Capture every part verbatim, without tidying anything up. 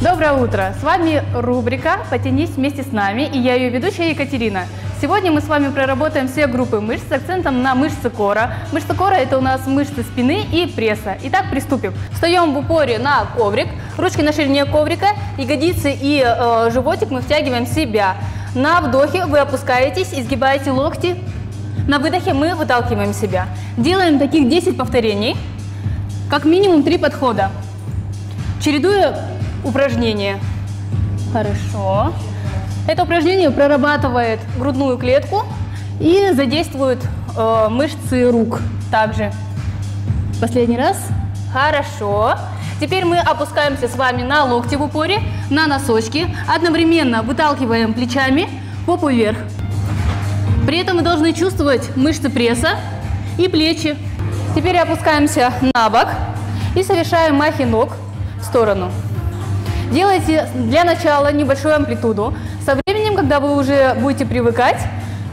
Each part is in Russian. Доброе утро! С вами рубрика «Потянись вместе с нами» и я ее ведущая Екатерина. Сегодня мы с вами проработаем все группы мышц с акцентом на мышцы кора. Мышцы кора – это у нас мышцы спины и пресса. Итак, приступим. Встаем в упоре на коврик, ручки на ширине коврика, ягодицы и э, животик мы втягиваем в себя. На вдохе вы опускаетесь, изгибаете локти. На выдохе мы выталкиваем себя. Делаем таких десять повторений, как минимум три подхода, чередуя упражнение. Хорошо. Это упражнение прорабатывает грудную клетку и задействует э, мышцы рук также. Последний раз. Хорошо. Теперь мы опускаемся с вами на локти в упоре, на носочки. Одновременно выталкиваем плечами попу вверх. При этом мы должны чувствовать мышцы пресса и плечи. Теперь опускаемся на бок и совершаем махи ног в сторону. Делайте для начала небольшую амплитуду. Со временем, когда вы уже будете привыкать,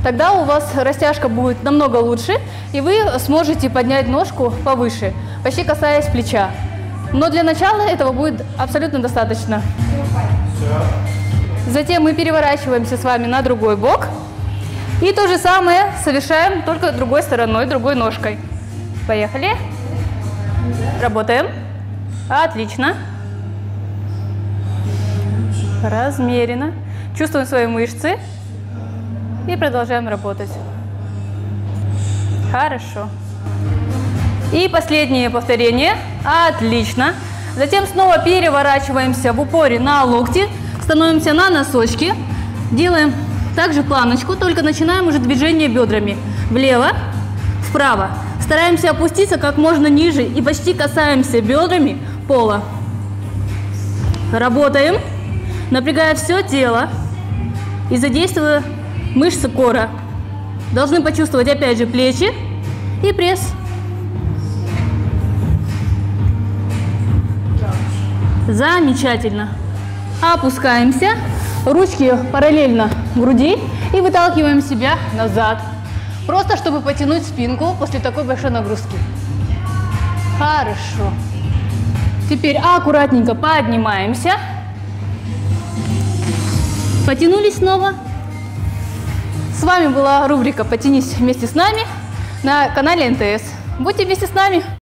тогда у вас растяжка будет намного лучше, и вы сможете поднять ножку повыше, почти касаясь плеча. Но для начала этого будет абсолютно достаточно. Затем мы переворачиваемся с вами на другой бок. И то же самое совершаем, только другой стороной, другой ножкой. Поехали. Работаем. Отлично. Размеренно. Чувствуем свои мышцы и продолжаем работать. Хорошо. И последнее повторение. Отлично. Затем снова переворачиваемся в упоре на локти, становимся на носочки, делаем также планочку, только начинаем уже движение бедрами влево, вправо. Стараемся опуститься как можно ниже и почти касаемся бедрами пола. Работаем, напрягая все тело и задействуя мышцы кора. Должны почувствовать опять же плечи и пресс. Замечательно. Опускаемся, ручки параллельно груди и выталкиваем себя назад. Просто чтобы потянуть спинку после такой большой нагрузки. Хорошо. Теперь аккуратненько поднимаемся. Потянулись снова. С вами была рубрика «Потянись вместе с нами» на канале эн тэ эс. Будьте вместе с нами!